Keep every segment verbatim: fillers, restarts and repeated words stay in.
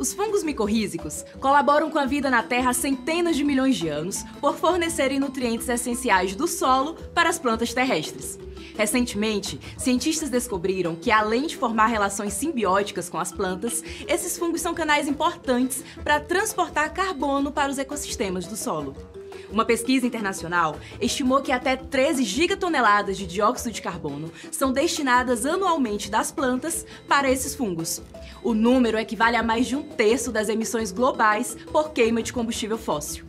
Os fungos micorrízicos colaboram com a vida na Terra há centenas de milhões de anos por fornecerem nutrientes essenciais do solo para as plantas terrestres. Recentemente, cientistas descobriram que, além de formar relações simbióticas com as plantas, esses fungos são canais importantes para transportar carbono para os ecossistemas do solo. Uma pesquisa internacional estimou que até treze gigatoneladas de dióxido de carbono são destinadas anualmente das plantas para esses fungos. O número equivale a mais de um terço das emissões globais por queima de combustível fóssil.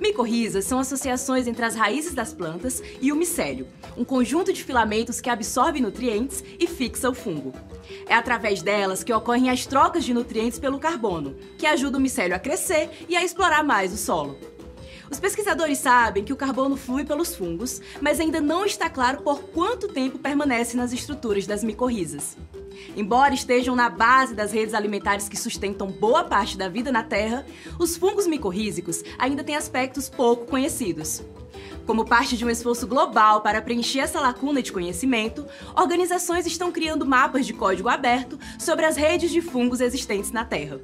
Micorrizas são associações entre as raízes das plantas e o micélio, um conjunto de filamentos que absorve nutrientes e fixa o fungo. É através delas que ocorrem as trocas de nutrientes pelo carbono, que ajuda o micélio a crescer e a explorar mais o solo. Os pesquisadores sabem que o carbono flui pelos fungos, mas ainda não está claro por quanto tempo permanece nas estruturas das micorrizas. Embora estejam na base das redes alimentares que sustentam boa parte da vida na Terra, os fungos micorrízicos ainda têm aspectos pouco conhecidos. Como parte de um esforço global para preencher essa lacuna de conhecimento, organizações estão criando mapas de código aberto sobre as redes de fungos existentes na Terra.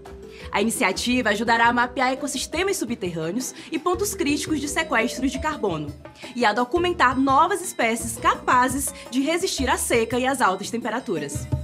A iniciativa ajudará a mapear ecossistemas subterrâneos e pontos críticos de sequestro de carbono, e a documentar novas espécies capazes de resistir à seca e às altas temperaturas.